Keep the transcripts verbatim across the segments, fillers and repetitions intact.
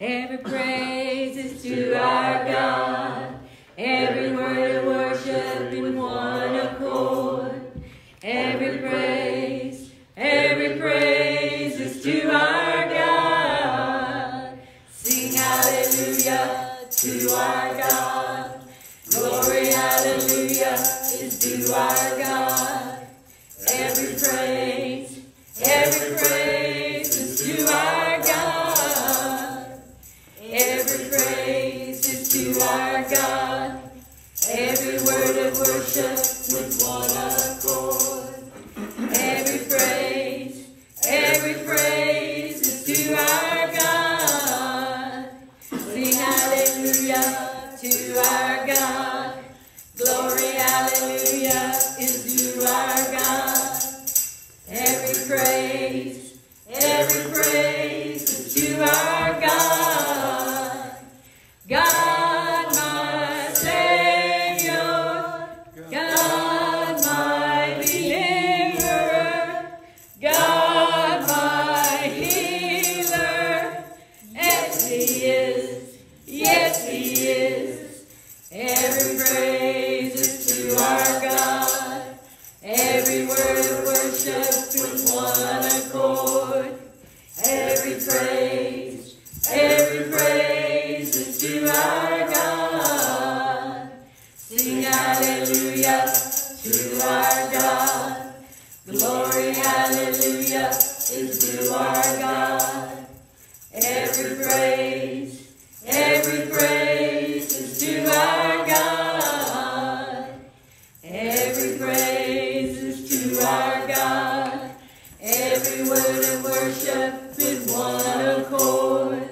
Every praise is to our God. Every word of worship in one accord. Every praise, every praise is to our God. Sing hallelujah to our God. Glory, hallelujah is to our God. Every praise, every praise is to our God. Every praise is to our God. Every word of worship with one accord. Every praise, every praise is to our God. Sing hallelujah to our God. Glory, hallelujah is to our God. Every praise, every praise is to our God. God, my Savior, God, my Redeemer, God, my Healer. Yes, He is, yes, He is. Every praise is to our God. Every word of worship with one accord. Every praise, every praise is to our God. Sing hallelujah to our God. Glory, hallelujah is to our God. Every praise, every praise is to our God. Every praise is to our God. Every word of worship with one accord.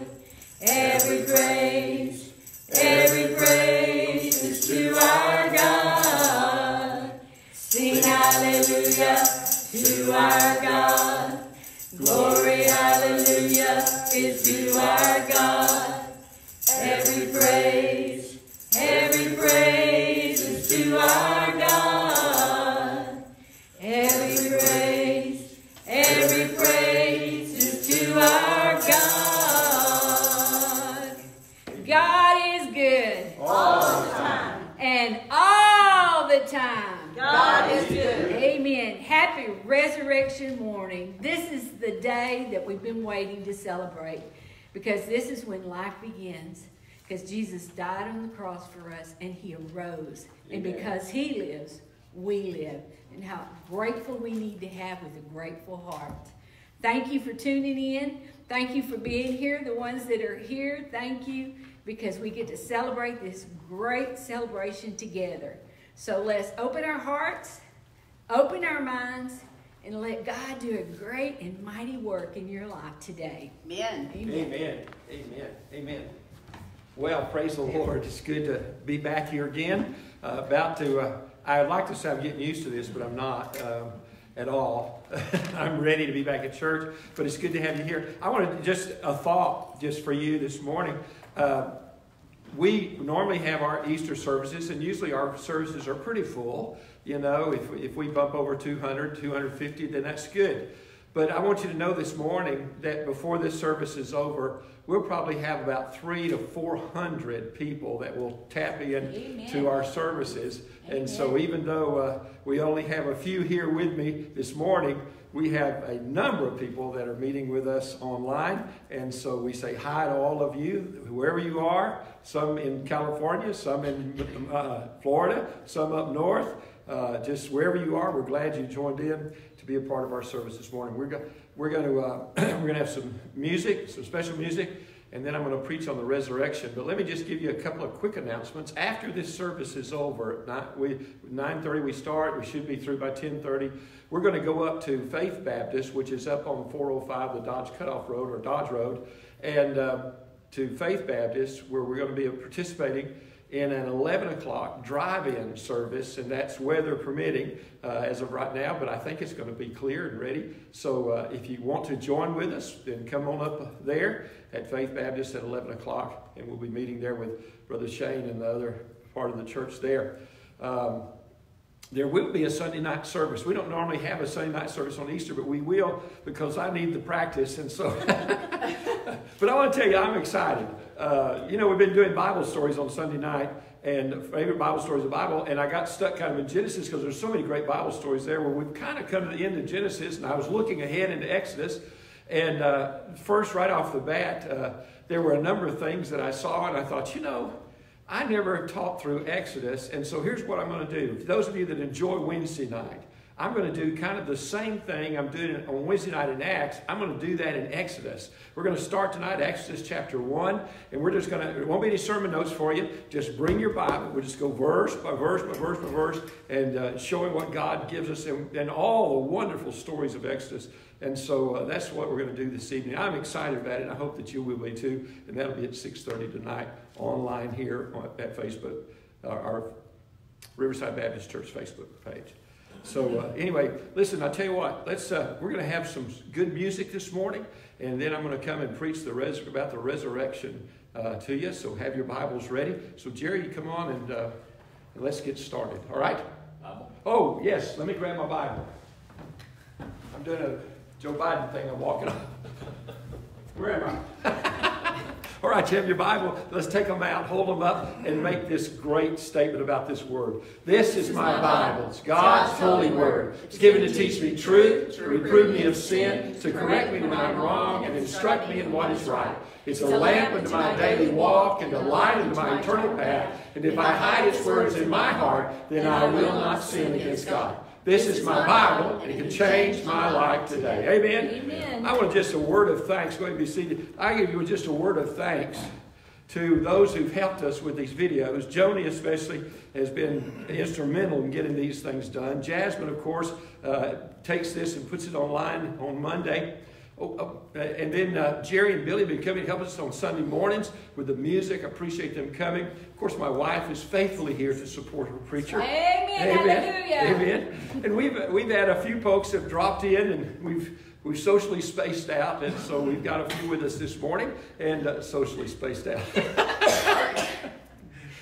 Every praise, every praise is to our God. Sing hallelujah to our God. Glory, hallelujah is to our God. Every praise, every praise is to our God. Every praise. Every praise is to our God. God is good. All the time. And all the time. God is good. Amen. Happy resurrection morning. This is the day that we've been waiting to celebrate, because this is when life begins. Because Jesus died on the cross for us and He arose. Amen. And because He lives, we live, and how grateful we need to have with a grateful heart. Thank you for tuning in. Thank you for being here. The ones that are here, thank you, because we get to celebrate this great celebration together. So let's open our hearts, open our minds, and let God do a great and mighty work in your life today. Amen. Amen. Amen. Amen. Amen. Well, praise the Lord. It's good to be back here again. Uh, about to... Uh, I'd like to say I'm getting used to this, but I'm not um, at all. I'm ready to be back at church, but it's good to have you here. I want to just a thought just for you this morning. Uh, we normally have our Easter services, and usually our services are pretty full. You know, if, if we bump over two hundred, two hundred fifty, then that's good. But I want you to know this morning that before this service is over, we'll probably have about three to four hundred people that will tap in. Amen. To our services. Amen. And so even though uh, we only have a few here with me this morning, we have a number of people that are meeting with us online. And so we say hi to all of you, wherever you are, some in California, some in uh, Florida, some up north. Uh, just wherever you are, we're glad you joined in to be a part of our service this morning. We're, go we're going to uh, we're going to have some music, some special music, and then I'm going to preach on the resurrection. But let me just give you a couple of quick announcements. After this service is over, at nine thirty we start. We should be through by ten thirty. We're going to go up to Faith Baptist, which is up on four oh five, the Dodge Cutoff Road or Dodge Road, and uh, to Faith Baptist, where we're going to be participating in an eleven o'clock drive-in service, and that's weather permitting uh, as of right now, but I think it's going to be clear and ready. So uh, if you want to join with us, then come on up there at Faith Baptist at eleven o'clock, and we'll be meeting there with Brother Shane and the other part of the church there. Um, There will be a Sunday night service. We don't normally have a Sunday night service on Easter, but we will, because I need the practice. And so, but I want to tell you, I'm excited. Uh, you know, we've been doing Bible stories on Sunday night, and favorite Bible stories of the Bible. And I got stuck kind of in Genesis because there's so many great Bible stories there where we've kind of come to the end of Genesis. And I was looking ahead into Exodus. And uh, first, right off the bat, uh, there were a number of things that I saw, and I thought, you know, I never taught through Exodus, and so here's what I'm going to do. For those of you that enjoy Wednesday night, I'm going to do kind of the same thing I'm doing on Wednesday night in Acts. I'm going to do that in Exodus. We're going to start tonight, Exodus chapter one, and we're just going to, there won't be any sermon notes for you. Just bring your Bible. We'll just go verse by verse by verse by verse and uh, showing what God gives us and, and all the wonderful stories of Exodus. And so uh, that's what we're going to do this evening. I'm excited about it. I hope that you will be too. And that'll be at six thirty tonight online here on, at Facebook, uh, our Riverside Baptist Church Facebook page. So uh, anyway, listen, I tell you what, let's, uh, we're going to have some good music this morning. And then I'm going to come and preach the res about the resurrection uh, to you. So have your Bibles ready. So Jerry, come on and, uh, and let's get started. All right? Bible. Oh, yes. Let me grab my Bible. I'm doing a Joe Biden thing, I'm walking on. Where am I? All right, you have your Bible. Let's take them out, hold them up, and make this great statement about this word. This, this is my Bible, Bible. It's God's, God's holy word. It's, it's given to teach me truth, to reprove me of sin, to correct me when I'm wrong, and instruct me in what is right. It's a lamp unto my daily walk, and a light unto my eternal path. And if I hide its words in my heart, then I will not sin against God. This is my Bible, and it can change my life today. Amen? Amen. I want just a word of thanks. Go ahead and be seated. I give you just a word of thanks to those who've helped us with these videos. Joni especially has been instrumental in getting these things done. Jasmine, of course, uh, takes this and puts it online on Monday. Oh, oh, and then uh, Jerry and Billy have been coming to help us on Sunday mornings with the music. I appreciate them coming. Of course, my wife is faithfully here to support her preacher. Amen. Amen. Hallelujah. Amen. And we've we've had a few folks have dropped in, and we've we've socially spaced out, and so we've got a few with us this morning, and uh, socially spaced out.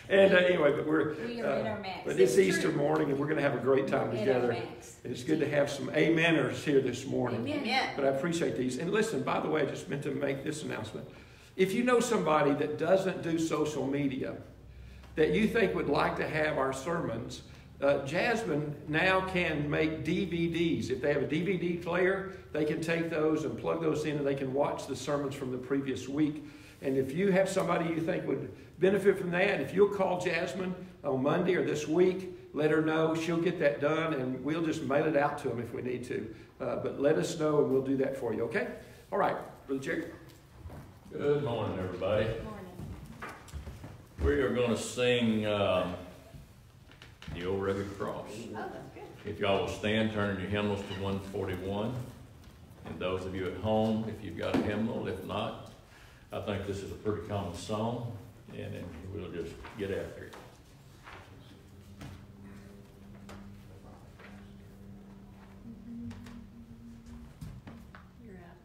And uh, anyway, but we're we are uh, in our max. But it's, it's Easter true. morning, and we're going to have a great time we're together. And it's good to have some ameners here this morning. Amen. But I appreciate these. And listen, by the way, I just meant to make this announcement. If you know somebody that doesn't do social media, that you think would like to have our sermons, uh, Jasmine now can make D V Ds. If they have a D V D player, they can take those and plug those in, and they can watch the sermons from the previous week. And if you have somebody you think would benefit from that, if you'll call Jasmine on Monday or this week, let her know. She'll get that done, and we'll just mail it out to them if we need to. Uh, but let us know, and we'll do that for you, okay? All right, Brother Jerry. Good morning, everybody. Good morning. We are going to sing um, The Old Rugged Cross. Oh, that's good. If y'all will stand, turn your hymnals to one forty-one. And those of you at home, if you've got a hymnal, if not, I think this is a pretty common song. And then we'll just get after it. You're up.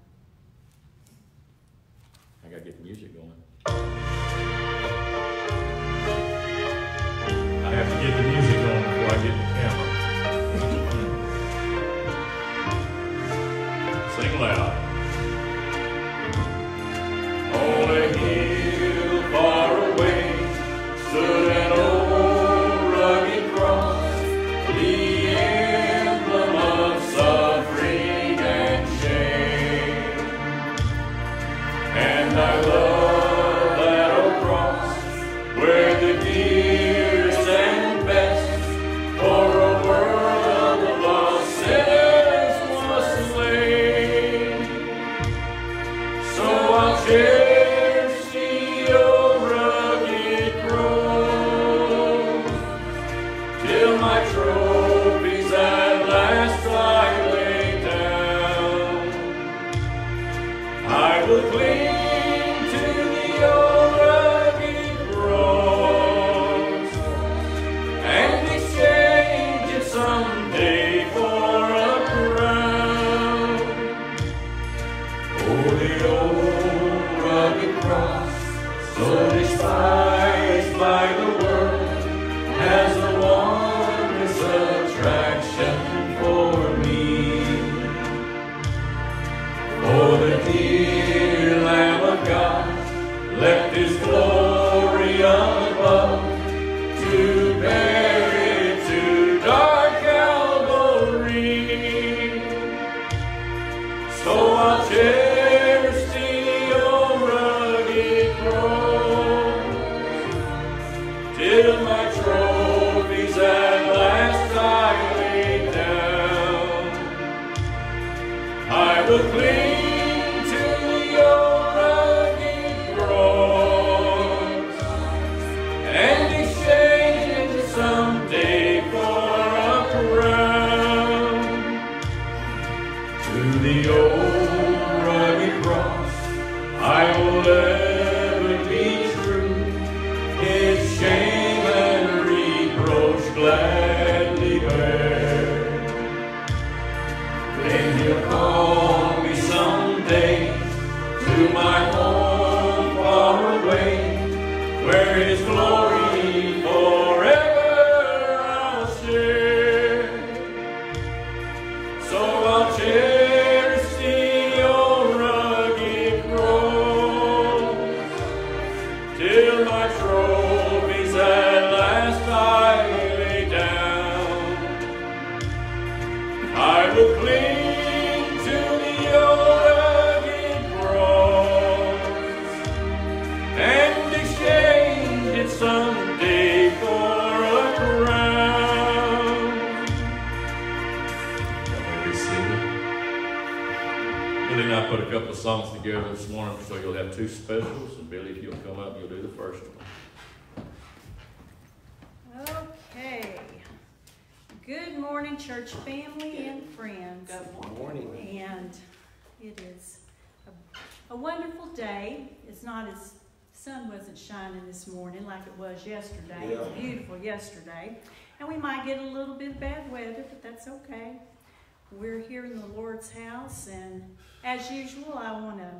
I gotta get the music going. I have to get the music going before I get the camera. Sing loud. On a hill far away stood an old rugged cross, the emblem of suffering and shame. And I love that old cross where the dearest and best for a world of lost sinners was slain. So I'll share. Oh, the old Let His glory above to bear it to dark Calvary. So I'll cherish the old rugged cross till my trophies at last I lay down. I will cling. Songs together this morning, so you'll have two specials, and Billy, if you'll come up, you'll do the first one. Okay. Good morning, church family and friends. Good morning. And it is a, a wonderful day. It's not as sun wasn't shining this morning like it was yesterday. Yeah. It was beautiful yesterday, and we might get a little bit of bad weather, but that's okay. We're here in the Lord's house, and as usual, I want to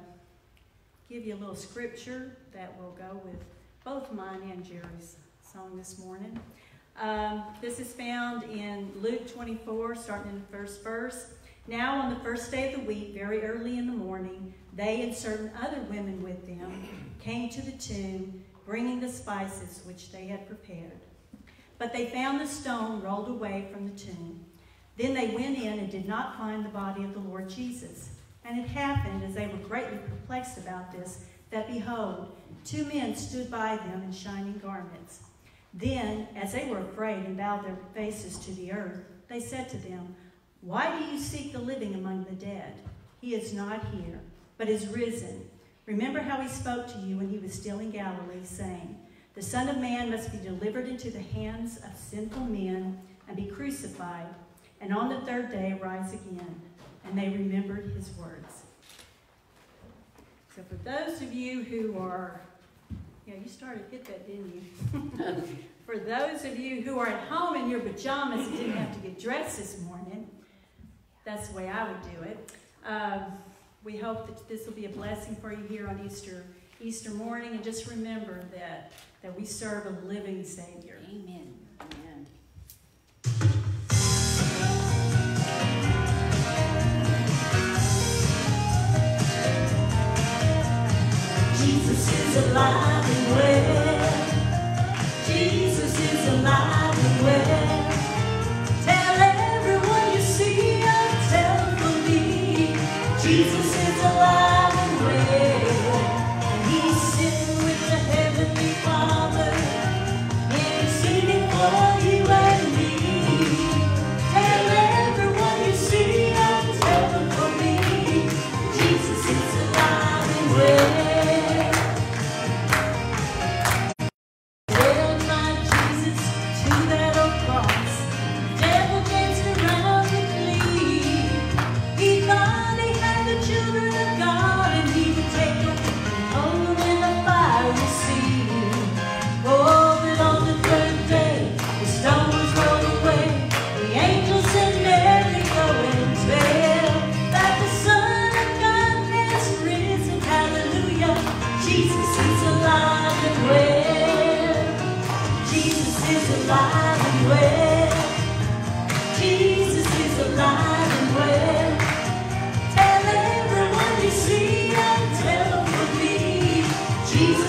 give you a little scripture that will go with both mine and Jerry's song this morning. Um, this is found in Luke twenty-four, starting in the first verse. Now on the first day of the week, very early in the morning, they and certain other women with them came to the tomb, bringing the spices which they had prepared. But they found the stone rolled away from the tomb. Then they went in and did not find the body of the Lord Jesus. And it happened, as they were greatly perplexed about this, that behold, two men stood by them in shining garments. Then, as they were afraid and bowed their faces to the earth, they said to them, Why do you seek the living among the dead? He is not here, but is risen. Remember how he spoke to you when he was still in Galilee, saying, The Son of Man must be delivered into the hands of sinful men and be crucified, and on the third day rise again. And they remembered his words. So for those of you who are, yeah, you started to hit that, didn't you? For those of you who are at home in your pajamas and didn't have to get dressed this morning, that's the way I would do it. Uh, we hope that this will be a blessing for you here on Easter Easter morning. And just remember that, that we serve a living Savior. Amen. Amen. Jesus is alive and well. Jesus is alive and well. Tell everyone you see and tell for me. Jesus is alive and well. And he's sitting with the Heavenly Father, interceding for you and me. Tell everyone you see and tell them for me. Jesus is alive and well. Jesus.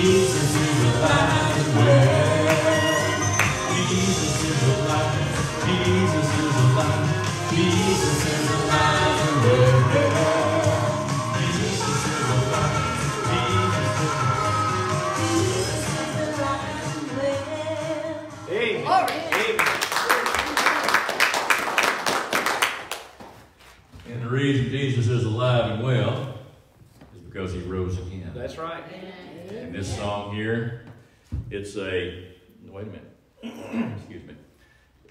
Jesus is alive and well. Jesus is alive. Jesus is alive. Jesus is alive and well. Jesus is alive. Jesus is alive and well. Amen. Amen. And the reason Jesus is alive and well is because he rose again. That's right. Amen. And this song here, it's a wait a minute, excuse me.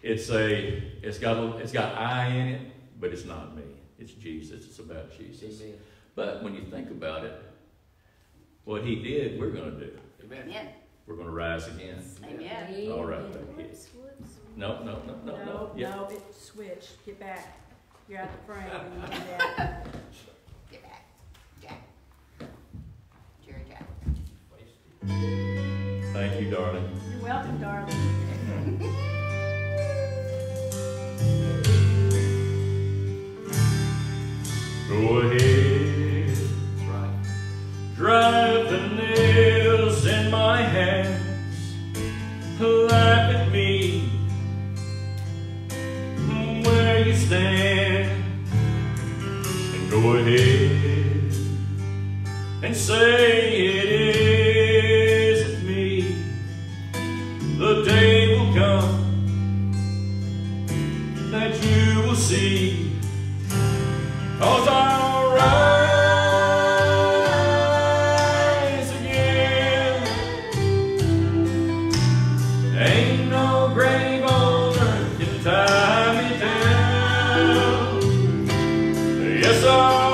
It's a it's got a, it's got I in it, but it's not me. It's Jesus. It's about Jesus. Amen. But when you think about it, what he did, we're going to do. Amen. Yeah. We're going to rise again. Amen. Yeah. All right. Whoops, whoops. No, no, no, no, no. No, yeah. No, it switched. Get back. You're out the frame. Get back. Jack. Jerry, Jack. Thank you, darling. You're welcome, darling. Go ahead. Right. Drive the nails in my hands. Laugh at me where you stand. And go ahead and say it is. The day will come that you will see, 'cause I'll rise again. Ain't no grave on earth can tie me down. Yes, I'll.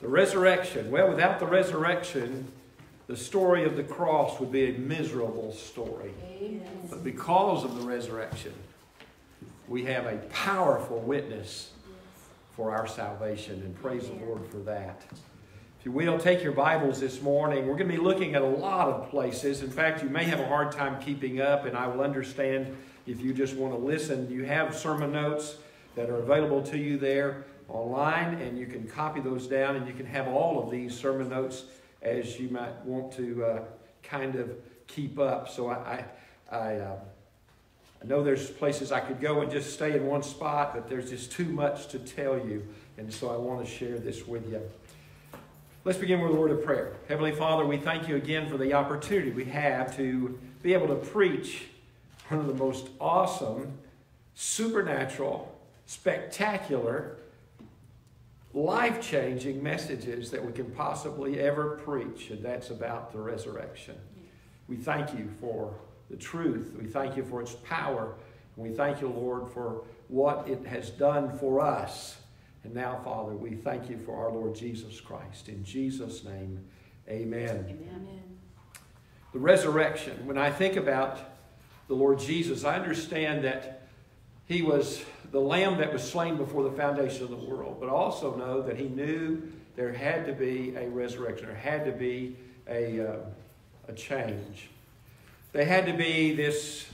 The resurrection. Well, without the resurrection, the story of the cross would be a miserable story. Amen. But because of the resurrection, we have a powerful witness for our salvation. And praise Amen. The Lord for that. If you will, take your Bibles this morning. We're going to be looking at a lot of places. In fact, you may have a hard time keeping up, and I will understand if you just want to listen. You have sermon notes that are available to you there online, and you can copy those down, and you can have all of these sermon notes as you might want to uh, kind of keep up. So I, I, I, uh, I know there's places I could go and just stay in one spot, but there's just too much to tell you, and so I want to share this with you. Let's begin with a word of prayer. Heavenly Father, we thank you again for the opportunity we have to be able to preach one of the most awesome, supernatural, spectacular, life-changing messages that we can possibly ever preach, and that's about the resurrection. We thank you for the truth. We thank you for its power. And we thank you, Lord, for what it has done for us. And now, Father, we thank you for our Lord Jesus Christ. In Jesus' name, amen. Amen. The resurrection. When I think about the Lord Jesus, I understand that he was the lamb that was slain before the foundation of the world, but I also know that he knew there had to be a resurrection. There had to be a, uh, a change. There had to be this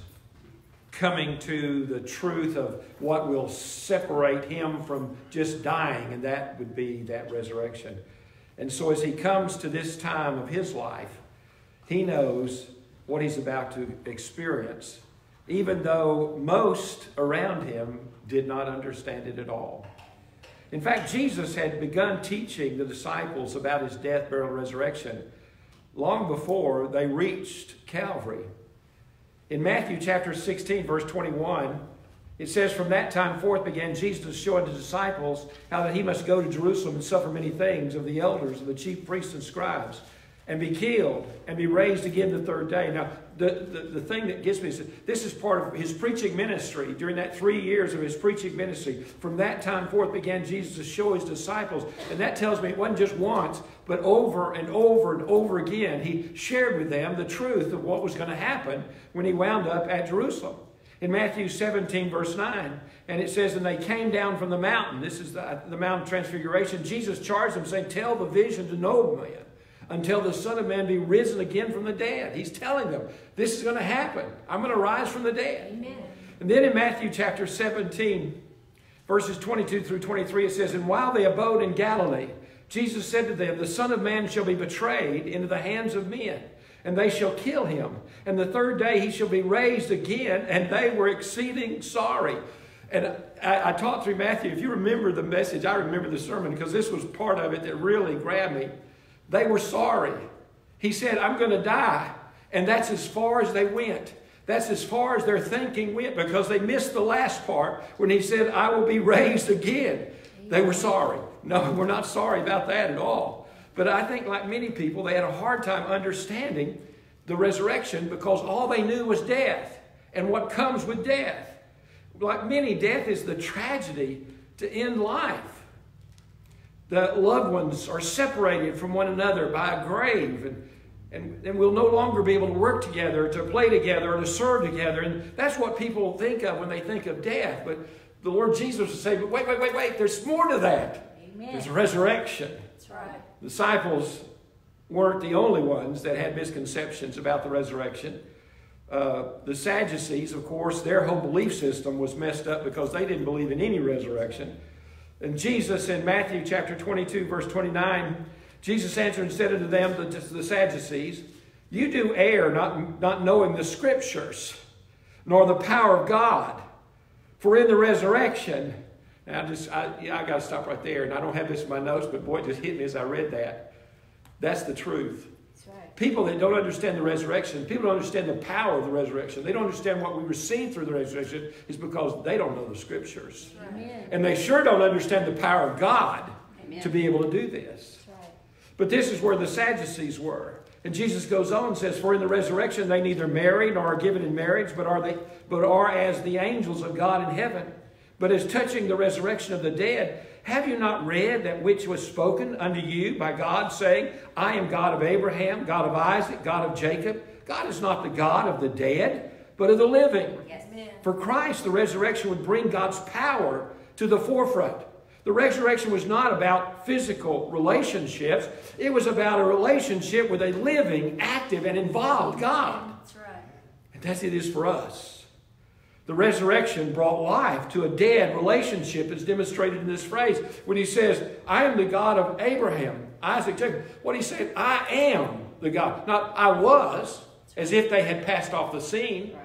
coming to the truth of what will separate him from just dying, and that would be that resurrection. And so as he comes to this time of his life, he knows what he's about to experience, even though most around him did not understand it at all. In fact, Jesus had begun teaching the disciples about his death, burial, and resurrection long before they reached Calvary. In Matthew chapter sixteen, verse twenty-one, it says, "From that time forth began Jesus to show unto his disciples how that he must go to Jerusalem and suffer many things of the elders, of the chief priests and scribes, and be killed, and be raised again the third day." Now, the, the, the thing that gets me is that this is part of his preaching ministry. During that three years of his preaching ministry, from that time forth began Jesus to show his disciples. And that tells me it wasn't just once, but over and over and over again, he shared with them the truth of what was going to happen when he wound up at Jerusalem. In Matthew seventeen, verse nine, and it says, "And they came down from the mountain." This is the, the Mount of Transfiguration. Jesus charged them, saying, "Tell the vision to no man, until the Son of Man be risen again from the dead." He's telling them, this is going to happen. I'm going to rise from the dead. Amen. And then in Matthew chapter seventeen, verses twenty-two through twenty-three, it says, "And while they abode in Galilee, Jesus said to them, The Son of Man shall be betrayed into the hands of men, and they shall kill him. And the third day he shall be raised again, and they were exceeding sorry." And I, I taught through Matthew. If you remember the message, I remember the sermon, because this was part of it that really grabbed me. They were sorry. He said, "I'm going to die." And that's as far as they went. That's as far as their thinking went, because they missed the last part when he said, "I will be raised again." They were sorry. No, we're not sorry about that at all. But I think, like many people, they had a hard time understanding the resurrection, because all they knew was death and what comes with death. Like many, death is the tragedy to end life. The loved ones are separated from one another by a grave, and, and, and we'll no longer be able to work together, to play together, or to serve together. And that's what people think of when they think of death. But the Lord Jesus would say, but wait, wait, wait, wait, there's more to that. Amen. There's resurrection. That's right. The disciples weren't the only ones that had misconceptions about the resurrection. Uh, the Sadducees, of course, their whole belief system was messed up because they didn't believe in any resurrection. And Jesus, in Matthew chapter twenty-two, verse twenty-nine, Jesus answered and said unto them, the, the Sadducees, "You do err, not, not knowing the Scriptures, nor the power of God. For in the resurrection..." Now, I just, I, yeah, I got to stop right there, and I don't have this in my notes, but boy, it just hit me as I read that. That's the truth. That's right. People that don't understand the resurrection, people don't understand the power of the resurrection. They don't understand what we receive through the resurrection is because they don't know the Scriptures. Amen. And they sure don't understand the power of God. Amen. To be able to do this. That's right. But this is where the Sadducees were. And Jesus goes on and says, "For in the resurrection they neither marry nor are given in marriage, but are, they, but are as the angels of God in heaven. But as touching the resurrection of the dead, Have you not read that which was spoken unto you by God, saying, I am God of Abraham, God of Isaac, God of Jacob. God is not the God of the dead, but of the living. Yes, ma'am. For Christ, the resurrection would bring God's power to the forefront. The resurrection was not about physical relationships. It was about a relationship with a living, active, and involved God. That's right. And that's it is for us. The resurrection brought life to a dead relationship as demonstrated in this phrase. When he says, I am the God of Abraham, Isaac, Jacob. What he said, I am the God. Not I was, as if they had passed off the scene. Right.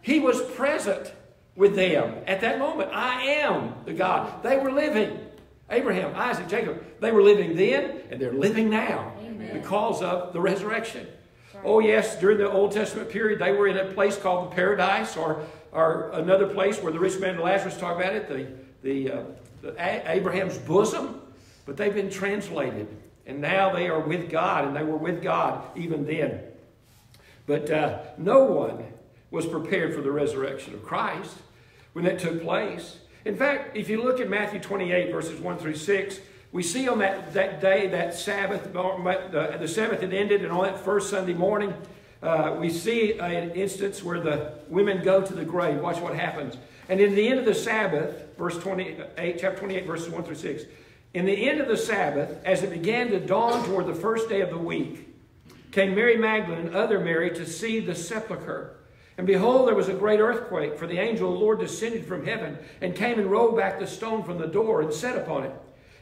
He was present with them at that moment. I am the God. They were living. Abraham, Isaac, Jacob. They were living then, and they're living now. Amen. Because of the resurrection. Right. Oh yes, during the Old Testament period, they were in a place called the Paradise, or, or another place where the rich man and Lazarus talk about it, the, the, uh, the Abraham's bosom. But they've been translated, and now they are with God, and they were with God even then. But uh, no one was prepared for the resurrection of Christ when that took place. In fact, if you look at Matthew twenty-eight, verses one through six, we see on that, that day, that Sabbath, uh, the Sabbath had ended, and on that first Sunday morning, uh, we see an instance where the women go to the grave. Watch what happens. And in the end of the Sabbath, verse twenty-eight, chapter twenty-eight, verses one through six, in the end of the Sabbath, as it began to dawn toward the first day of the week, came Mary Magdalene and other Mary to see the sepulchre. And behold, there was a great earthquake, for the angel of the Lord descended from heaven and came and rolled back the stone from the door and sat upon it.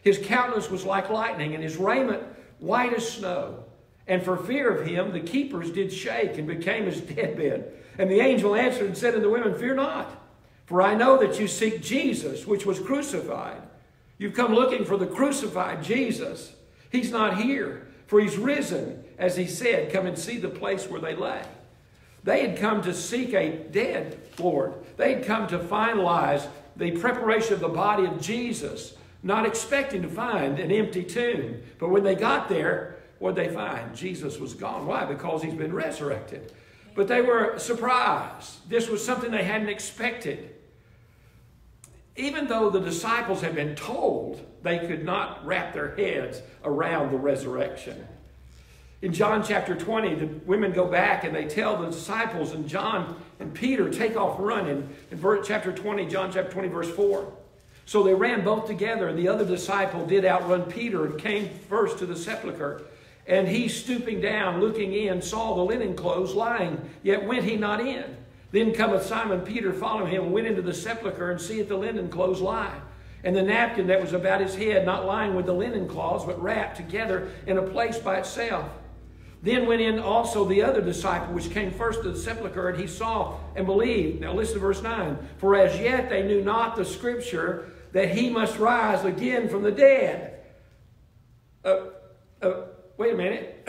His countenance was like lightning, and his raiment white as snow. And for fear of him, the keepers did shake and became as deadbed. And the angel answered and said unto the women, Fear not, for I know that you seek Jesus, which was crucified. You've come looking for the crucified Jesus. He's not here, for he's risen, as he said. Come and see the place where they lay. They had come to seek a dead Lord. They had come to finalize the preparation of the body of Jesus, not expecting to find an empty tomb. But when they got there, what did they find? Jesus was gone. Why? Because he's been resurrected. But they were surprised. This was something they hadn't expected. Even though the disciples had been told, they could not wrap their heads around the resurrection. In John chapter twenty, the women go back and they tell the disciples, and John and Peter take off running. In chapter twenty, John chapter twenty, verse four. So they ran both together, and the other disciple did outrun Peter and came first to the sepulchre. And he, stooping down, looking in, saw the linen clothes lying, yet went he not in. Then cometh Simon Peter, following him, and went into the sepulchre, and seeth the linen clothes lie, and the napkin that was about his head, not lying with the linen cloths, but wrapped together in a place by itself. Then went in also the other disciple, which came first to the sepulchre, and he saw and believed. Now listen to verse nine. For as yet they knew not the scripture, that he must rise again from the dead. Uh, uh, wait a minute.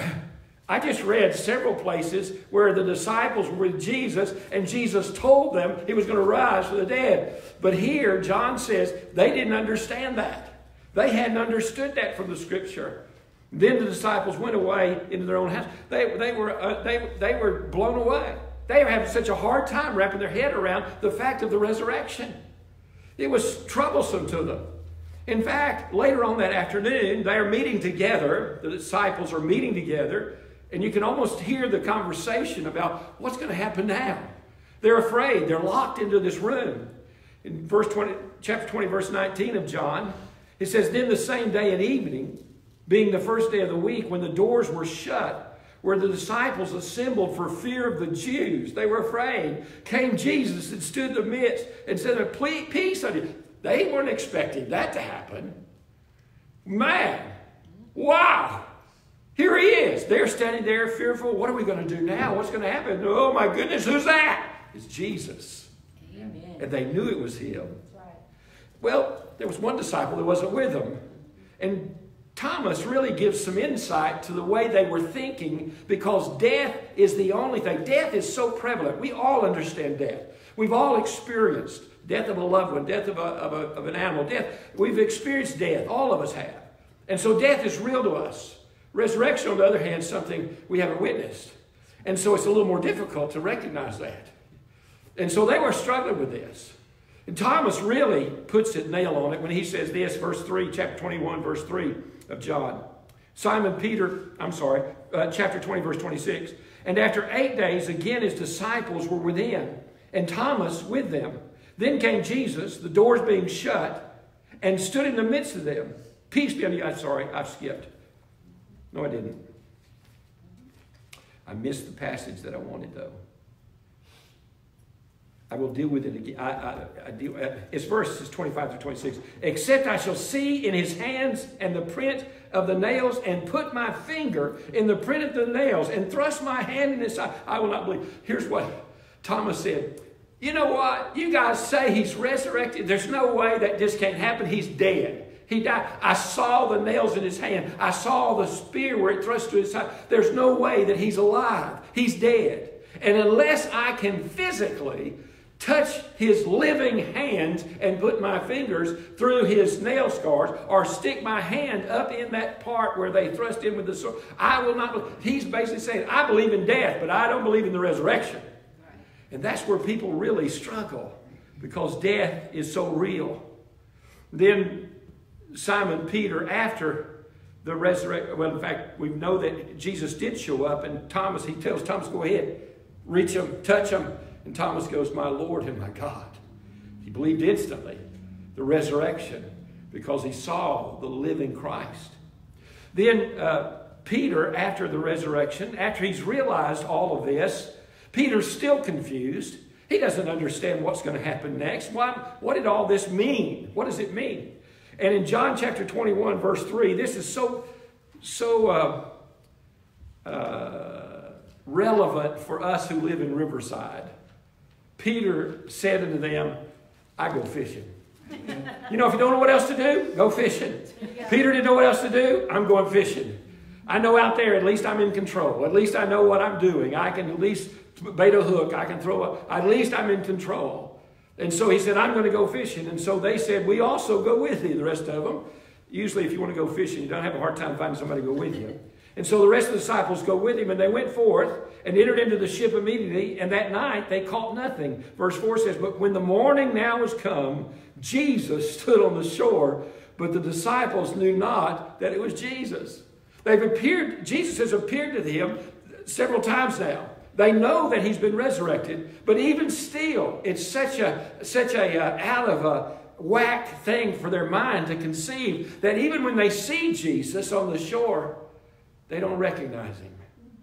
I just read several places where the disciples were with Jesus, and Jesus told them he was going to rise from the dead. But here, John says, they didn't understand that. They hadn't understood that from the scripture. Then the disciples went away into their own house. They, they, were, uh, they, they were blown away. They were having such a hard time wrapping their head around the fact of the resurrection. It was troublesome to them. In fact, later on that afternoon, they are meeting together. The disciples are meeting together. And you can almost hear the conversation about what's going to happen now. They're afraid. They're locked into this room. In verse twenty, chapter twenty, verse nineteen of John, it says, Then the same day and evening, being the first day of the week, when the doors were shut, where the disciples assembled for fear of the Jews, they were afraid, came Jesus and stood in the midst and said, Peace unto you. They weren't expecting that to happen. Man, wow, here he is. They're standing there fearful. What are we going to do now? What's going to happen? Oh my goodness, who's that? It's Jesus. Amen. And they knew it was him. That's right. Well, there was one disciple that wasn't with them. And Thomas really gives some insight to the way they were thinking, because death is the only thing. Death is so prevalent. We all understand death. We've all experienced death of a loved one, death of, a, of, a, of an animal, death. We've experienced death. All of us have. And so death is real to us. Resurrection, on the other hand, is something we haven't witnessed. And so it's a little more difficult to recognize that. And so they were struggling with this. And Thomas really puts the nail on it when he says this, verse three, chapter twenty-one, verse three of John. Simon Peter, I'm sorry, uh, chapter twenty, verse twenty-six. And after eight days, again, his disciples were within, and Thomas with them. Then came Jesus, the doors being shut, and stood in the midst of them. Peace be unto you. I'm sorry, I've skipped. No, I didn't. I missed the passage that I wanted, though. I will deal with it again. I, I, I deal, it's verses twenty-five through twenty-six. Except I shall see in his hands and the print of the nails, and put my finger in the print of the nails, and thrust my hand in his side, I will not believe. Here's what Thomas said. You know what? You guys say he's resurrected. There's no way that this can't happen. He's dead. He died. I saw the nails in his hand. I saw the spear where it thrust to his side. There's no way that he's alive. He's dead. And unless I can physically touch his living hands and put my fingers through his nail scars, or stick my hand up in that part where they thrust in with the sword, I will not believe. He's basically saying, I believe in death, but I don't believe in the resurrection. And that's where people really struggle, because death is so real. Then Simon Peter, after the resurrection, well, in fact, we know that Jesus did show up, and Thomas, he tells Thomas, go ahead, reach him, touch him. And Thomas goes, my Lord and my God. He believed instantly the resurrection, because he saw the living Christ. Then uh, Peter, after the resurrection, after he's realized all of this, Peter's still confused. He doesn't understand what's going to happen next. Why, what did all this mean? What does it mean? And in John chapter twenty-one, verse three, this is so, so uh, uh, relevant for us who live in Riverside. Peter said unto them, I go fishing. You know, if you don't know what else to do, go fishing. Peter didn't know what else to do. I'm going fishing. I know out there, at least I'm in control. At least I know what I'm doing. I can at least bait a hook. I can throw up. At least I'm in control. And so he said, I'm going to go fishing. And so they said, we also go with you, the rest of them. Usually if you want to go fishing, you don't have a hard time finding somebody to go with you. And so the rest of the disciples go with him, and they went forth and entered into the ship immediately, and that night they caught nothing. Verse four says, but when the morning now was come, Jesus stood on the shore, but the disciples knew not that it was Jesus. They've appeared, Jesus has appeared to them several times now. They know that he's been resurrected, but even still, it's such a, such a uh, out of a whack thing for their mind to conceive that even when they see Jesus on the shore, they don't recognize him.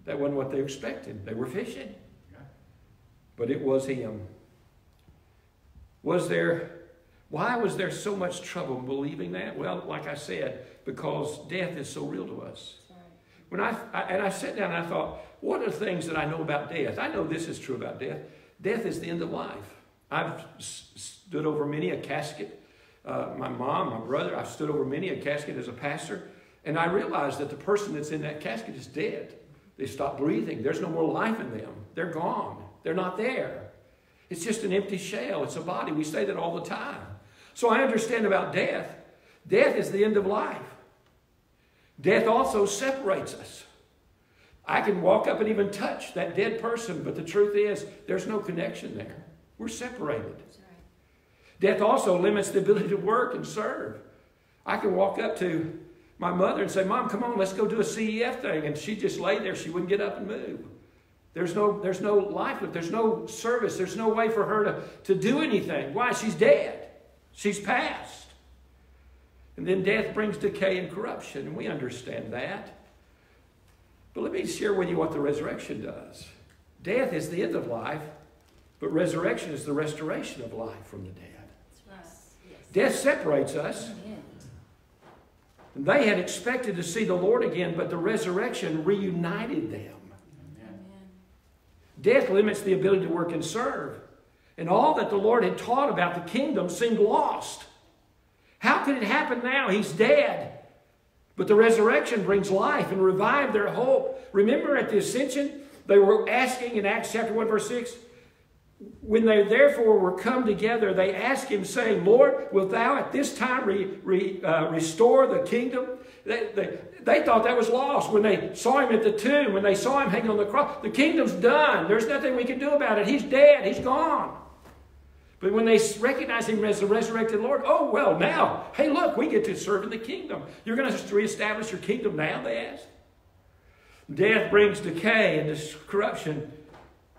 That wasn't what they expected. They were fishing. But it was him. Was there, why was there so much trouble believing that? Well, like I said, because death is so real to us. When I, I, and I sat down and I thought, what are the things that I know about death? I know this is true about death. Death is the end of life. I've stood over many a casket. Uh, my mom, my brother, I've stood over many a casket as a pastor. And I realized that the person that's in that casket is dead. They stop breathing. There's no more life in them. They're gone. They're not there. It's just an empty shell. It's a body. We say that all the time. So I understand about death. Death is the end of life. Death also separates us. I can walk up and even touch that dead person, but the truth is, there's no connection there. We're separated. That's right. Death also limits the ability to work and serve. I can walk up to my mother and say, Mom, come on, let's go do a C E F thing. And she just lay there. She wouldn't get up and move. There's no, there's no life. There's no service. There's no way for her to, to do anything. Why? She's dead. She's passed. And then death brings decay and corruption. And we understand that. But let me share with you what the resurrection does. Death is the end of life, but resurrection is the restoration of life from the dead. Yes. Death separates us. Amen. And they had expected to see the Lord again, but the resurrection reunited them. Amen. Death limits the ability to work and serve. And all that the Lord had taught about the kingdom seemed lost. How could it happen now? He's dead. But the resurrection brings life and revived their hope. Remember at the ascension, they were asking in Acts chapter one, verse six, when they therefore were come together, they asked him, saying, Lord, wilt thou at this time re, re, uh, restore the kingdom? They, they, they thought that was lost. When they saw him at the tomb, when they saw him hanging on the cross, the kingdom's done. There's nothing we can do about it. He's dead. He's gone. But when they recognize him as the resurrected Lord, oh, well, now, hey, look, we get to serve in the kingdom. You're going to reestablish your kingdom now, they ask. Death brings decay and corruption,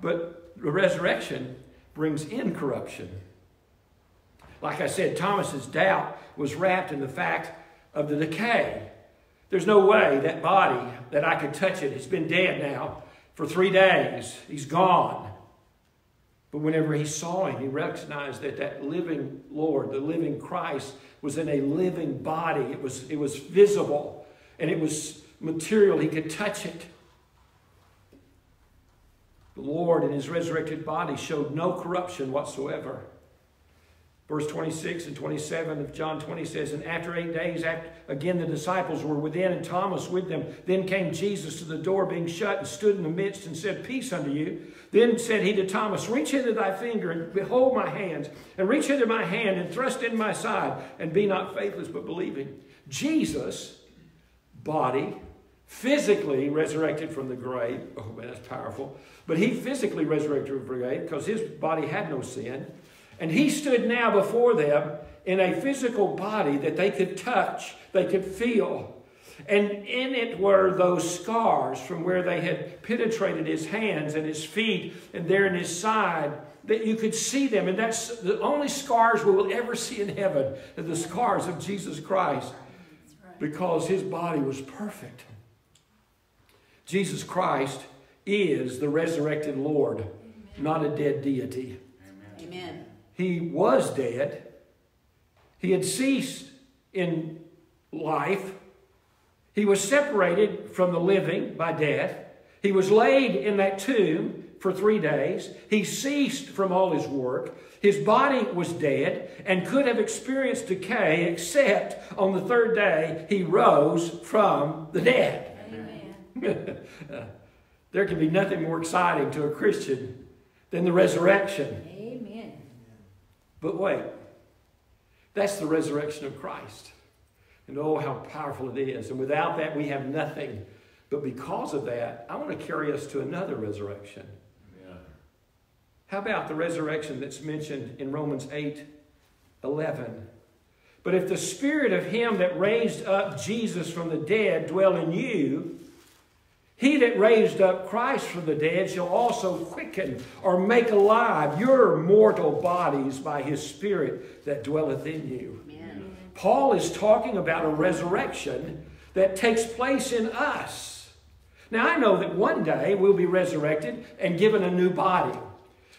but the resurrection brings incorruption. Like I said, Thomas's doubt was wrapped in the fact of the decay. There's no way that body, that I could touch it. It's been dead now for three days. He's gone. But whenever he saw him, he recognized that that living Lord, the living Christ, was in a living body. It was, it was visible, and it was material. He could touch it. The Lord in his resurrected body showed no corruption whatsoever. Verse twenty-six and twenty-seven of John twenty says, and after eight days, after, again the disciples were within and Thomas with them. Then came Jesus to the door being shut and stood in the midst and said, peace unto you. Then said he to Thomas, reach hither thy finger and behold my hands, and reach hither my hand and thrust in my side, and be not faithless but believing. Jesus, body, physically resurrected from the grave. Oh man, that's powerful. But he physically resurrected from the grave because his body had no sin. And he stood now before them in a physical body that they could touch, they could feel. And in it were those scars from where they had penetrated his hands and his feet, and there in his side, that you could see them. And that's the only scars we will ever see in heaven, are the scars of Jesus Christ, because his body was perfect. Jesus Christ is the resurrected Lord, not a dead deity. Amen. He was dead. He had ceased in life. He was separated from the living by death. He was laid in that tomb for three days. He ceased from all his work. His body was dead and could have experienced decay, except on the third day he rose from the dead. Amen. There can be nothing more exciting to a Christian than the resurrection. But wait, that's the resurrection of Christ. And oh, how powerful it is. And without that, we have nothing. But because of that, I want to carry us to another resurrection. Yeah. How about the resurrection that's mentioned in Romans eight eleven? But if the spirit of him that raised up Jesus from the dead dwell in you, he that raised up Christ from the dead shall also quicken or make alive your mortal bodies by his Spirit that dwelleth in you. Amen. Paul is talking about a resurrection that takes place in us. Now, I know that one day we'll be resurrected and given a new body.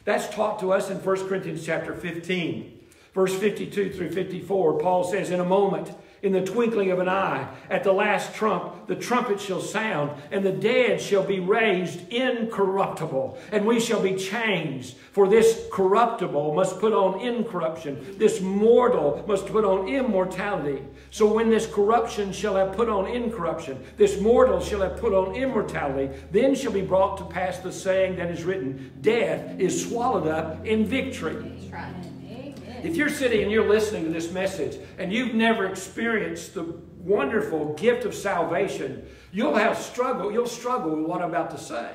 That's taught to us in First Corinthians chapter fifteen, verse fifty-two through fifty-four. Paul says, in a moment, in the twinkling of an eye, at the last trump, the trumpet shall sound, and the dead shall be raised incorruptible, and we shall be changed. For this corruptible must put on incorruption, this mortal must put on immortality. So when this corruption shall have put on incorruption, this mortal shall have put on immortality, then shall be brought to pass the saying that is written, death is swallowed up in victory. That's right. If you're sitting and you're listening to this message and you've never experienced the wonderful gift of salvation, you'll have struggle. You'll struggle with what I'm about to say.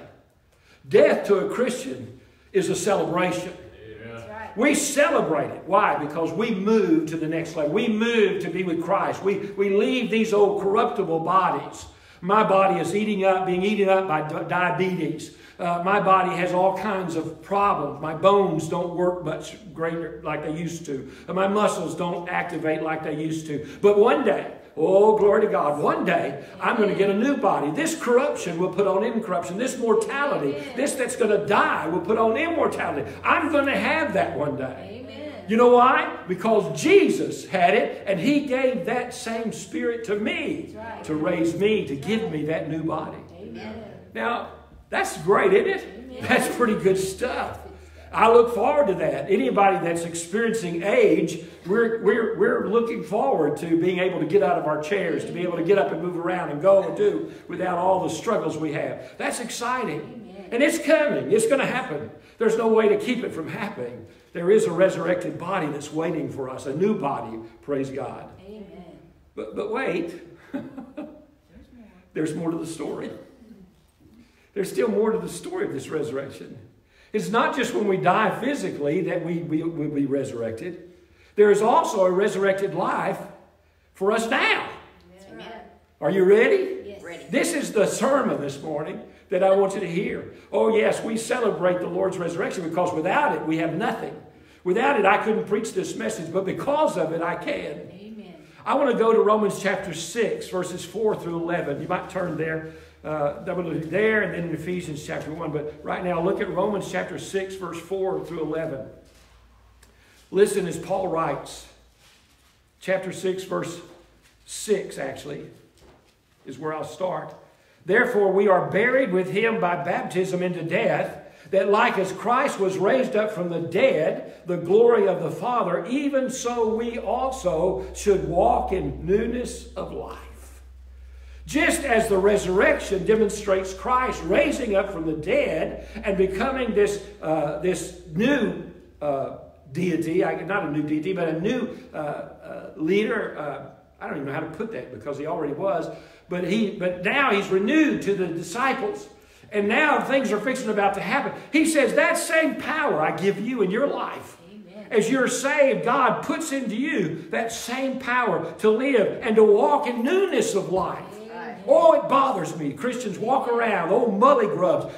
Death to a Christian is a celebration. Yeah. That's right. We celebrate it. Why? Because we move to the next level. We move to be with Christ. We, we leave these old corruptible bodies. My body is eating up, being eaten up by diabetes. Uh, my body has all kinds of problems. My bones don't work much greater like they used to. My muscles don't activate like they used to. But one day, oh, glory to God, one day I'm going to get a new body. This corruption will put on incorruption. This mortality, Amen. This that's going to die will put on immortality. I'm going to have that one day. Amen. You know why? Because Jesus had it, and he gave that same spirit to me, right, to raise me, to give me that new body. Amen. Now, that's great, isn't it? Amen. That's pretty good stuff. I look forward to that. Anybody that's experiencing age, we're, we're, we're looking forward to being able to get out of our chairs, to be able to get up and move around and go and do without all the struggles we have. That's exciting. Amen. And it's coming. It's going to happen. There's no way to keep it from happening. There is a resurrected body that's waiting for us, a new body, praise God. Amen. But, but wait, there's more to the story. There's still more to the story of this resurrection. It's not just when we die physically that we will we, be resurrected. There is also a resurrected life for us now. Amen. Are you ready? Yes. Ready. This is the sermon this morning that I want you to hear. Oh yes, we celebrate the Lord's resurrection because without it we have nothing. Without it I couldn't preach this message, but because of it I can. Amen. I want to go to Romans chapter six, verses four through eleven. You might turn there. Uh, there and then in Ephesians chapter one. But right now, look at Romans chapter six, verse four through eleven. Listen as Paul writes. Chapter six, verse six, actually, is where I'll start. Therefore, we are buried with him by baptism into death, that like as Christ was raised up from the dead, the glory of the Father, even so we also should walk in newness of life. Just as the resurrection demonstrates Christ raising up from the dead and becoming this, uh, this new uh, deity, I, not a new deity, but a new uh, uh, leader. Uh, I don't even know how to put that because he already was. But, he, but now he's renewed to the disciples. And now things are fixing about to happen. He says, that same power I give you in your life. As you're saved, God puts into you that same power to live and to walk in newness of life. Oh, it bothers me. Christians walk around, old mully grubs,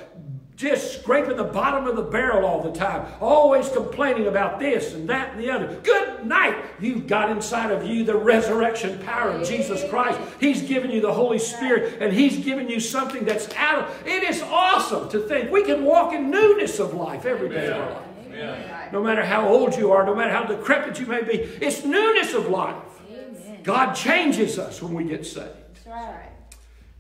just scraping the bottom of the barrel all the time, always complaining about this and that and the other. Good night. You've got inside of you the resurrection power of Jesus Christ. He's given you the Holy Spirit, and He's given you something that's out of... It is awesome to think we can walk in newness of life every day of our life. Amen. No matter how old you are, no matter how decrepit you may be, it's newness of life. Amen. God changes us when we get saved. That's right.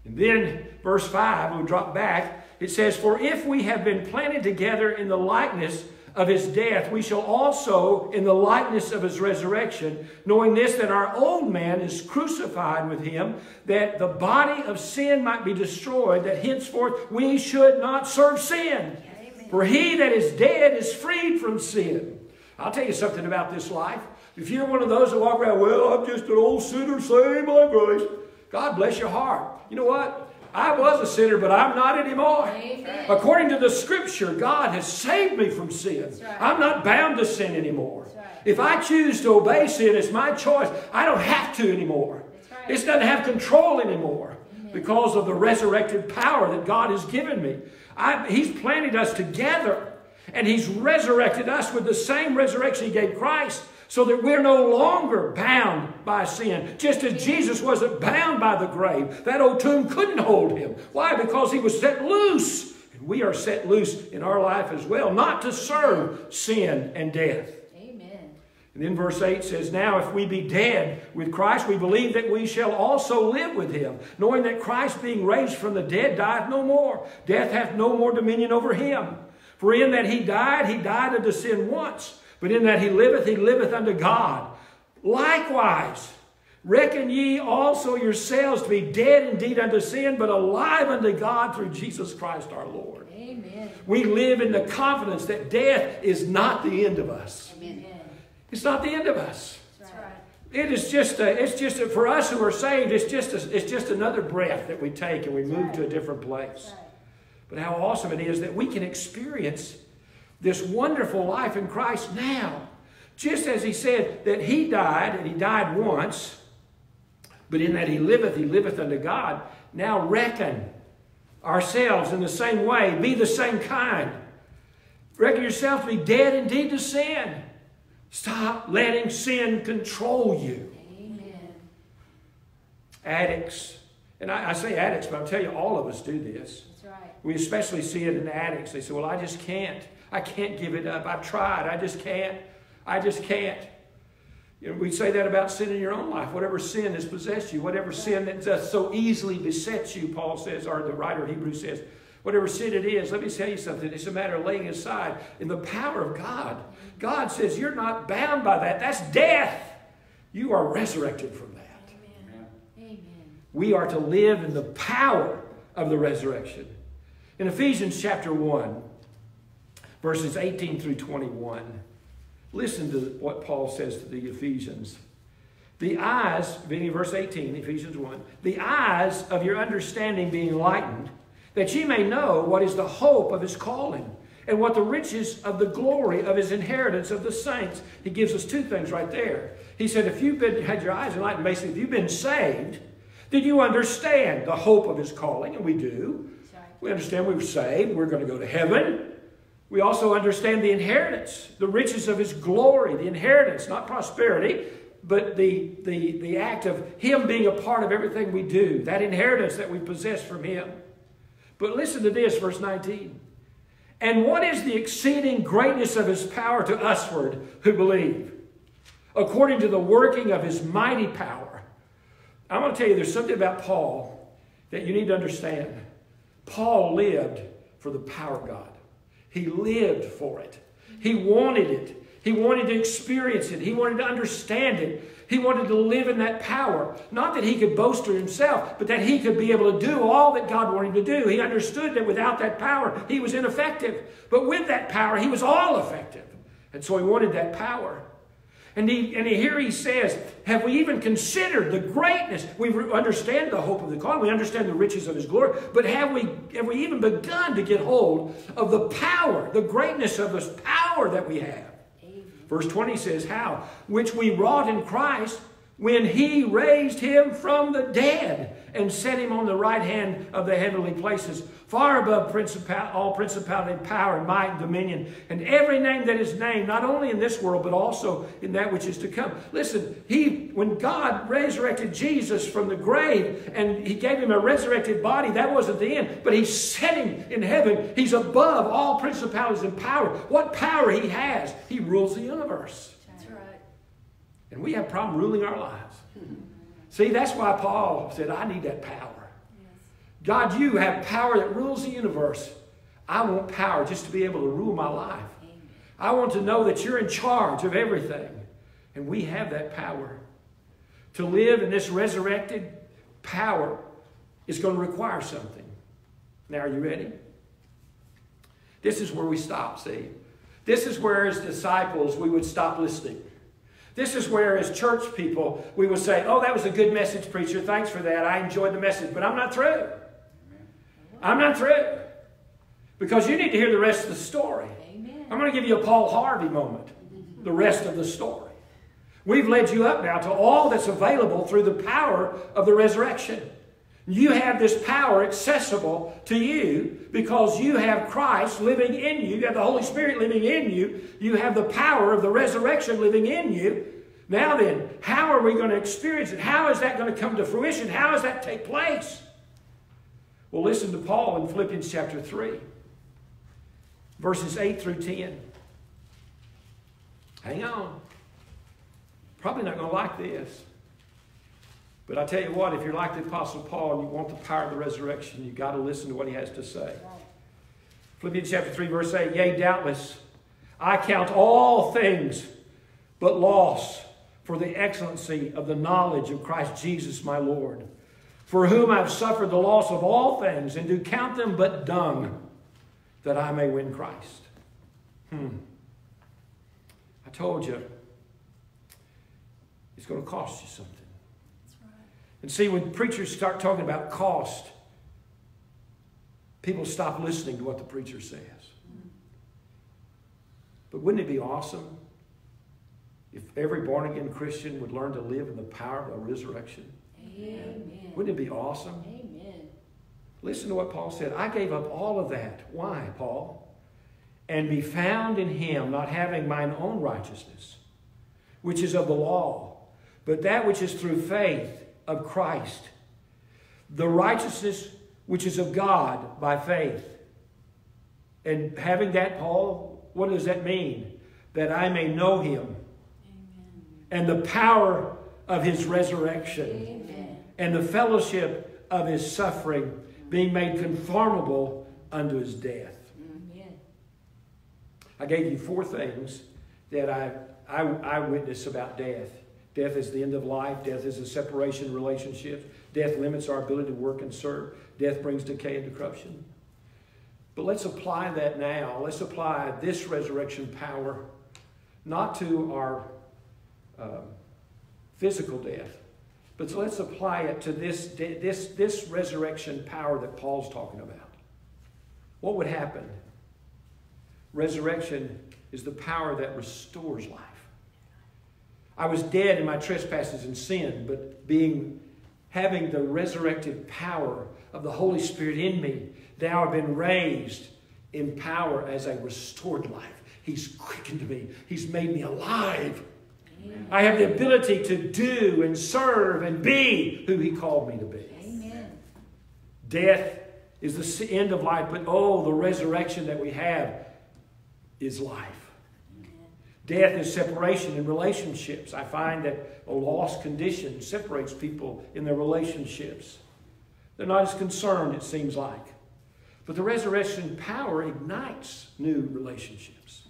And then, verse five, we'll drop back. It says, for if we have been planted together in the likeness of his death, we shall also in the likeness of his resurrection, knowing this, that our old man is crucified with him, that the body of sin might be destroyed, that henceforth we should not serve sin. Amen. For he that is dead is freed from sin. I'll tell you something about this life. If you're one of those that walk around, well, I'm just an old sinner saved by grace. God bless your heart. You know what? I was a sinner, but I'm not anymore. Amen. According to the Scripture, God has saved me from sin. Right. I'm not bound to sin anymore. Right. If I choose to obey sin, it's my choice. I don't have to anymore. Right. It doesn't have control anymore. Amen. Because of the resurrected power that God has given me. I, he's planted us together, and He's resurrected us with the same resurrection He gave Christ. So that we're no longer bound by sin. Just as Jesus wasn't bound by the grave. That old tomb couldn't hold him. Why? Because he was set loose. And we are set loose in our life as well. Not to serve sin and death. Amen. And then verse eight says, now if we be dead with Christ, we believe that we shall also live with him. Knowing that Christ being raised from the dead dieth no more. Death hath no more dominion over him. For in that he died, he died unto sin once. But in that he liveth, he liveth unto God. Likewise, reckon ye also yourselves to be dead indeed unto sin, but alive unto God through Jesus Christ our Lord. Amen. We live in the confidence that death is not the end of us. Amen. It's not the end of us. That's right. It is just, a, it's just a, for us who are saved, it's just, a, it's just another breath that we take and we That's move right. to a different place. Right. But how awesome it is that we can experience this wonderful life in Christ now. Just as he said that he died, and he died once, but in that he liveth, he liveth unto God. Now reckon ourselves in the same way, be the same kind. Reckon yourself to be dead indeed to sin. Stop letting sin control you. Amen. Addicts, and I, I say addicts, but I'll tell you, all of us do this. That's right. We especially see it in addicts. They say, well, I just can't. I can't give it up. I've tried. I just can't. I just can't. You know, we say that about sin in your own life. Whatever sin has possessed you, whatever sin that just so easily besets you, Paul says, or the writer of Hebrews says, whatever sin it is, let me tell you something. It's a matter of laying aside in the power of God. God says you're not bound by that. That's death. You are resurrected from that. Amen. Amen. We are to live in the power of the resurrection. In Ephesians chapter one, verses eighteen through twenty-one. Listen to what Paul says to the Ephesians. The eyes, beginning verse eighteen, Ephesians one, the eyes of your understanding being enlightened, that ye may know what is the hope of his calling, and what the riches of the glory of his inheritance of the saints. He gives us two things right there. He said, if you've been, had your eyes enlightened, basically, if you've been saved, then you understand the hope of his calling, and we do. Sorry. We understand we were saved, we're going to go to heaven. We also understand the inheritance, the riches of his glory, the inheritance, not prosperity, but the, the, the act of him being a part of everything we do, that inheritance that we possess from him. But listen to this, verse nineteen. And what is the exceeding greatness of his power to usward who believe, according to the working of his mighty power? I'm going to tell you, there's something about Paul that you need to understand. Paul lived for the power of God. He lived for it. He wanted it. He wanted to experience it. He wanted to understand it. He wanted to live in that power. Not that he could boast to himself, but that he could be able to do all that God wanted him to do. He understood that without that power, he was ineffective. But with that power, he was all effective. And so he wanted that power. And, he, and here he says, have we even considered the greatness? We understand the hope of the calling. We understand the riches of his glory. But have we, have we even begun to get hold of the power, the greatness of this power that we have? Verse twenty says, how? Which we wrought in Christ when he raised him from the dead and set him on the right hand of the heavenly places, far above principal, all principality, power, might, and dominion, and every name that is named, not only in this world, but also in that which is to come. Listen, he, when God resurrected Jesus from the grave, and he gave him a resurrected body, that wasn't the end, but he's sitting in heaven. He's above all principalities and power. What power he has, he rules the universe. That's right. And we have a problem ruling our lives. See, that's why Paul said, I need that power. Yes. God, you have power that rules the universe. I want power just to be able to rule my life. Amen. I want to know that you're in charge of everything. And we have that power. To live in this resurrected power is going to require something. Now, are you ready? This is where we stop, see. This is where, as disciples, we would stop listening. This is where, as church people, we would say, oh, that was a good message, preacher. Thanks for that. I enjoyed the message, but I'm not through. I'm not through. Because you need to hear the rest of the story. Amen. I'm going to give you a Paul Harvey moment, the rest of the story. We've led you up now to all that's available through the power of the resurrection. You have this power accessible to you because you have Christ living in you. You have the Holy Spirit living in you. You have the power of the resurrection living in you. Now then, how are we going to experience it? How is that going to come to fruition? How does that take place? Well, listen to Paul in Philippians chapter three, verses eight through ten. Hang on. Probably not going to like this. But I tell you what, if you're like the Apostle Paul and you want the power of the resurrection, you've got to listen to what he has to say. Philippians chapter three, verse eight, yea, doubtless, I count all things but loss for the excellency of the knowledge of Christ Jesus my Lord, for whom I have suffered the loss of all things, and do count them but dung, that I may win Christ. Hmm. I told you, it's going to cost you something. And see, when preachers start talking about cost, people stop listening to what the preacher says. But wouldn't it be awesome if every born-again Christian would learn to live in the power of the resurrection? Amen. Wouldn't it be awesome? Amen. Listen to what Paul said. I gave up all of that. Why, Paul? And be found in him, not having mine own righteousness, which is of the law, but that which is through faith of Christ, the righteousness which is of God by faith. And having that, Paul, what does that mean? That I may know him. Amen. And the power of his resurrection. Amen. And the fellowship of his suffering, being made conformable unto his death. Amen. I gave you four things that I, I, I witnessed about death. Death is the end of life. Death is a separation in relationships. Death limits our ability to work and serve. Death brings decay and corruption. But let's apply that now. Let's apply this resurrection power not to our uh, physical death, but let's apply it to this, this, this resurrection power that Paul's talking about. What would happen? Resurrection is the power that restores life. I was dead in my trespasses and sin, but being, having the resurrective power of the Holy Spirit in me, now I've been raised in power as a restored life. He's quickened me. He's made me alive. Amen. I have the ability to do and serve and be who He called me to be. Amen. Death is the end of life, but oh, the resurrection that we have is life. Amen. Death is separation in relationships. I find that a lost condition separates people in their relationships. They're not as concerned, it seems like. But the resurrection power ignites new relationships.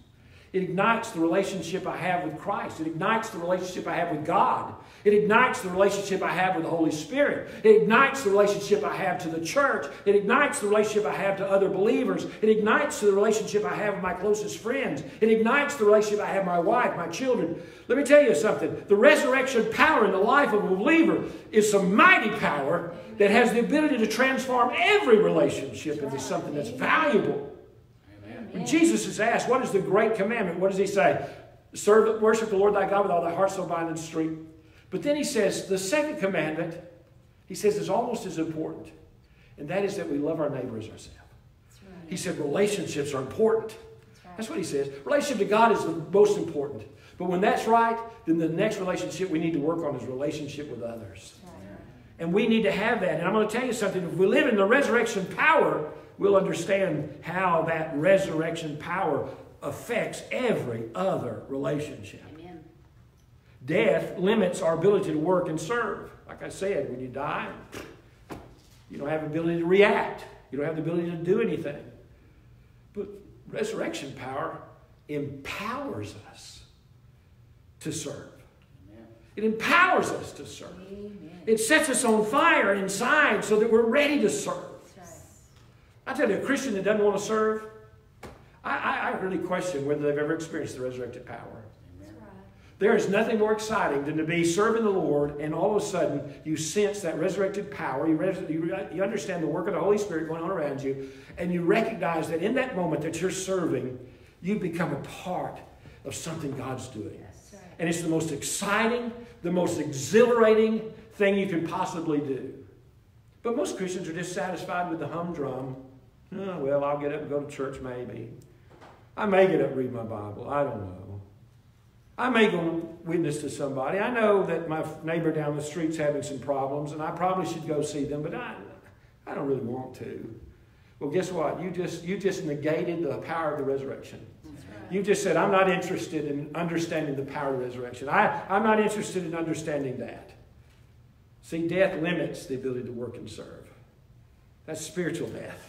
It ignites the relationship I have with Christ. It ignites the relationship I have with God. It ignites the relationship I have with the Holy Spirit. It ignites the relationship I have to the church. It ignites the relationship I have to other believers. It ignites the relationship I have with my closest friends. It ignites the relationship I have with my wife, my children. Let me tell you something. The resurrection power in the life of a believer is some mighty power that has the ability to transform every relationship into something that's valuable. When Jesus is asked, what is the great commandment? What does He say? Serve, worship the Lord thy God with all thy heart, soul, mind, and strength. But then He says, the second commandment, He says, is almost as important. And that is that we love our neighbor as ourselves. Right. He said relationships are important. That's, right. That's what He says. Relationship to God is the most important. But when that's right, then the next relationship we need to work on is relationship with others. Right. And we need to have that. And I'm going to tell you something. If we live in the resurrection power, we'll understand how that resurrection power affects every other relationship. Amen. Death limits our ability to work and serve. Like I said, when you die, you don't have the ability to react. You don't have the ability to do anything. But resurrection power empowers us to serve. Amen. It empowers us to serve. Amen. It sets us on fire inside so that we're ready to serve. I tell you, a Christian that doesn't want to serve, I, I, I really question whether they've ever experienced the resurrected power. Right. There is nothing more exciting than to be serving the Lord and all of a sudden you sense that resurrected power. You, res you, you understand the work of the Holy Spirit going on around you, and you recognize that in that moment that you're serving, you become a part of something God's doing. Right. And it's the most exciting, the most exhilarating thing you can possibly do. But most Christians are dissatisfied with the humdrum. Oh, well, I'll get up and go to church maybe. I may get up and read my Bible. I don't know. I may go witness to somebody. I know that my neighbor down the street's having some problems, and I probably should go see them, but I, I don't really want to. Well, guess what? You just, you just negated the power of the resurrection. Right. You just said, I'm not interested in understanding the power of the resurrection. I, I'm not interested in understanding that. See, death limits the ability to work and serve. That's spiritual death.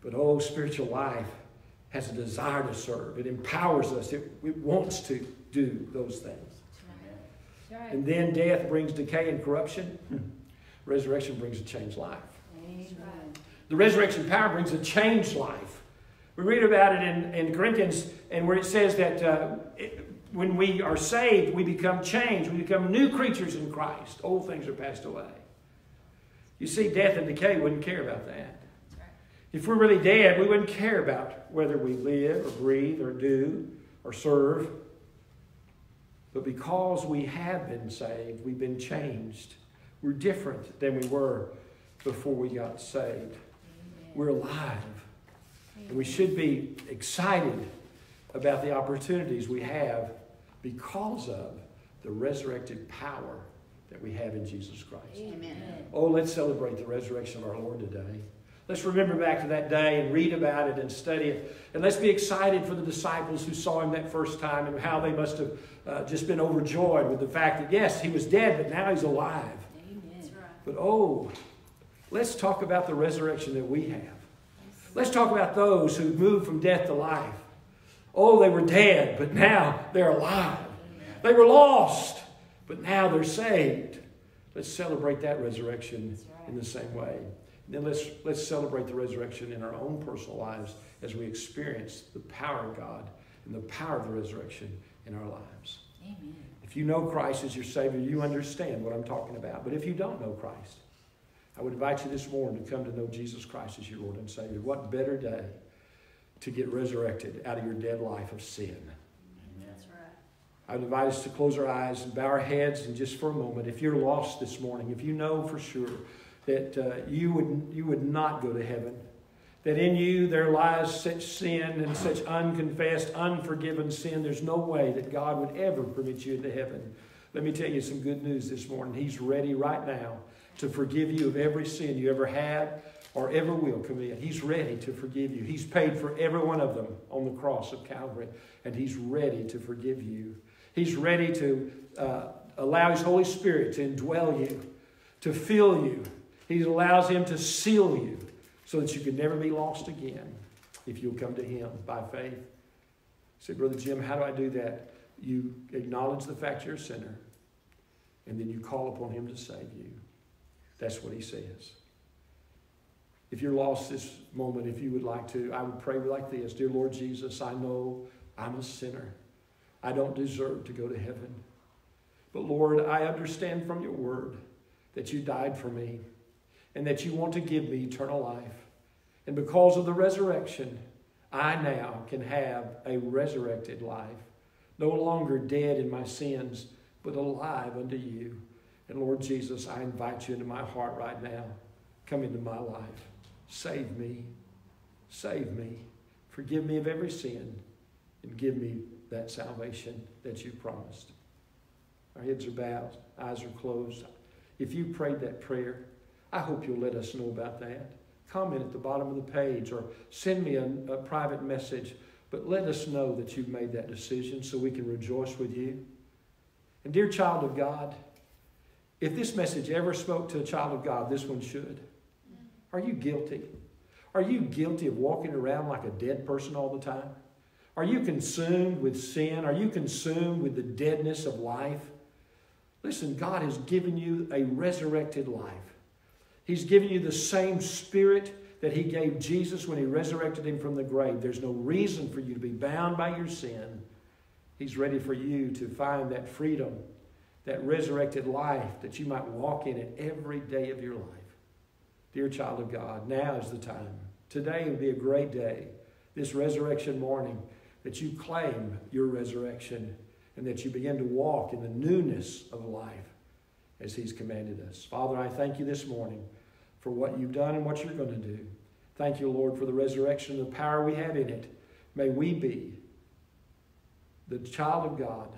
But, oh, spiritual life has a desire to serve. It empowers us. It, it wants to do those things. Right. Right. And then death brings decay and corruption. Hmm. Resurrection brings a changed life. Right. The resurrection power brings a changed life. We read about it in, in Corinthians, and where it says that uh, it, when we are saved, we become changed. We become new creatures in Christ. Old things are passed away. You see, death and decay wouldn't care about that. If we're really dead, we wouldn't care about whether we live or breathe or do or serve. But because we have been saved, we've been changed. We're different than we were before we got saved. Amen. We're alive. Amen. And we should be excited about the opportunities we have because of the resurrected power that we have in Jesus Christ. Amen. Oh, let's celebrate the resurrection of our Lord today. Let's remember back to that day and read about it and study it. And let's be excited for the disciples who saw Him that first time and how they must have uh, just been overjoyed with the fact that, yes, He was dead, but now He's alive. Amen. But, oh, let's talk about the resurrection that we have. Let's talk about those who moved from death to life. Oh, they were dead, but now they're alive. Amen. They were lost, but now they're saved. Let's celebrate that resurrection in the same way. Then let's, let's celebrate the resurrection in our own personal lives as we experience the power of God and the power of the resurrection in our lives. Amen. If you know Christ as your Savior, you understand what I'm talking about. But if you don't know Christ, I would invite you this morning to come to know Jesus Christ as your Lord and Savior. What better day to get resurrected out of your dead life of sin. Amen. That's right. I would invite us to close our eyes and bow our heads, and just for a moment, if you're lost this morning, if you know for sure that uh, you would, you would not go to heaven, that in you there lies such sin and such unconfessed, unforgiven sin, there's no way that God would ever permit you into heaven. Let me tell you some good news this morning. He's ready right now to forgive you of every sin you ever had or ever will commit. He's ready to forgive you. He's paid for every one of them on the cross of Calvary, and he's ready to forgive you. He's ready to uh, allow his Holy Spirit to indwell you, to fill you. He allows him to seal you so that you can never be lost again if you'll come to him by faith. You say, Brother Jim, how do I do that? You acknowledge the fact you're a sinner, and then you call upon him to save you. That's what he says. If you're lost this moment, if you would like to, I would pray like this. Dear Lord Jesus, I know I'm a sinner. I don't deserve to go to heaven. But Lord, I understand from your word that you died for me and that you want to give me eternal life. And because of the resurrection, I now can have a resurrected life, no longer dead in my sins, but alive unto you. And Lord Jesus, I invite you into my heart right now. Come into my life. Save me. Save me. Forgive me of every sin and give me that salvation that you promised. Our heads are bowed, eyes are closed. If you prayed that prayer, I hope you'll let us know about that. Comment at the bottom of the page or send me a, a private message, but let us know that you've made that decision so we can rejoice with you. And dear child of God, if this message ever spoke to a child of God, this one should. Are you guilty? Are you guilty of walking around like a dead person all the time? Are you consumed with sin? Are you consumed with the deadness of life? Listen, God has given you a resurrected life. He's given you the same spirit that he gave Jesus when he resurrected him from the grave. There's no reason for you to be bound by your sin. He's ready for you to find that freedom, that resurrected life, that you might walk in it every day of your life. Dear child of God, now is the time. Today would be a great day, this resurrection morning, that you claim your resurrection and that you begin to walk in the newness of life as he's commanded us. Father, I thank you this morning for what you've done and what you're going to do. Thank you, Lord, for the resurrection and the power we have in it. May we be the child of God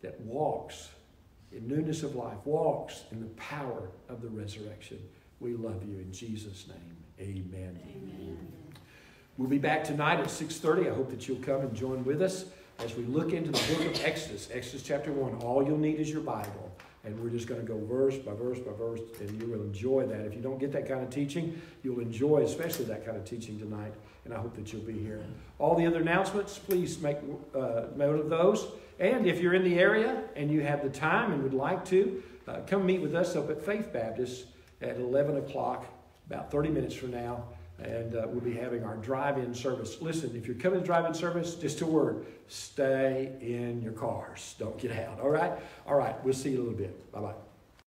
that walks in newness of life, walks in the power of the resurrection. We love you in Jesus' name. Amen. Amen. We'll be back tonight at six thirty. I hope that you'll come and join with us as we look into the book of Exodus, Exodus chapter one. All you'll need is your Bible. And we're just going to go verse by verse by verse, and you will enjoy that. If you don't get that kind of teaching, you'll enjoy especially that kind of teaching tonight, and I hope that you'll be here. All the other announcements, please make uh, note of those. And if you're in the area and you have the time and would like to, uh, come meet with us up at Faith Baptist at eleven o'clock, about thirty minutes from now, and uh, we'll be having our drive-in service. Listen, if you're coming to drive-in service, just a word, stay in your cars. Don't get out, all right? All right, we'll see you in a little bit. Bye-bye.